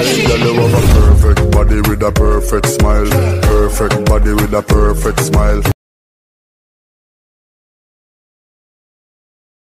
Girl, you have a perfect body with a perfect smile. Perfect body with a perfect smile.